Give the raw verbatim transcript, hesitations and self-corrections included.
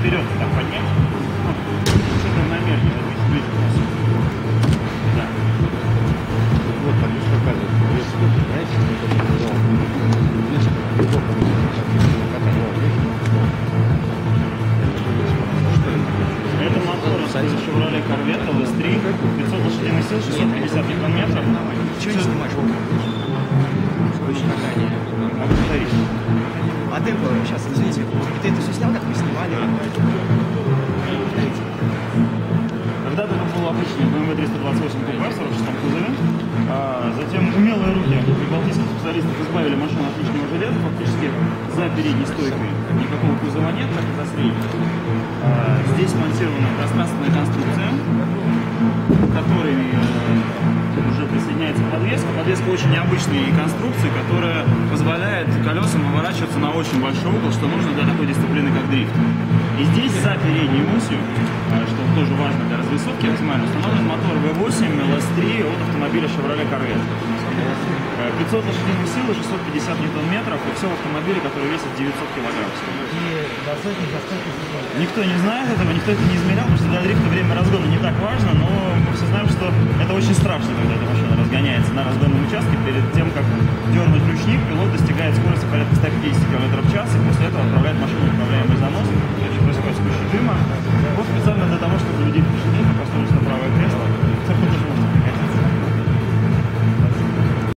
вперед так поднять. Что-то намеренно здесь да. Вот так еще показывает. Это мотор Chevrolet Corvette эл эс три, пятьсот лошадиных сил, шестьсот пятьдесят ньютон-метров. Чего не снимаешь? А ты сейчас, извините, ты это все снял, как мы снимали? Когда-то это был обычный бэ эм вэ триста двадцать восемь купе в сорок шестом кузове, а затем умелые руки прибалтийских специалистов избавили машину от лишнего железа, фактически за передней стойкой никакого кузова нет, как и за средней. А здесь монтирована пространственная конструкция, которой уже присоединяется подвеска. Подвеска очень необычной конструкции, которая позволяет колесам выворачиваться на очень большой угол, что нужно для такой дисциплины, как дрифт. И здесь за передней осью, что тоже важно для развесовки, максимально установлен мотор вэ восемь эл эс три от автомобиля Chevrolet Corvette. пятьсот лошадиных сил и шестьсот пятьдесят ньютон-метров, и все в автомобиле, который весит девятьсот килограмм. Никто не знает этого, никто это не измерял, потому что для дрифта время разгона не так важно, но мы все знаем, что это очень страшно, когда эта машина разгоняется на разгонном участке. Перед тем, как дернуть ручник, пилот достигает скорости порядка ста пятидесяти километров в час, и после этого отправляет машину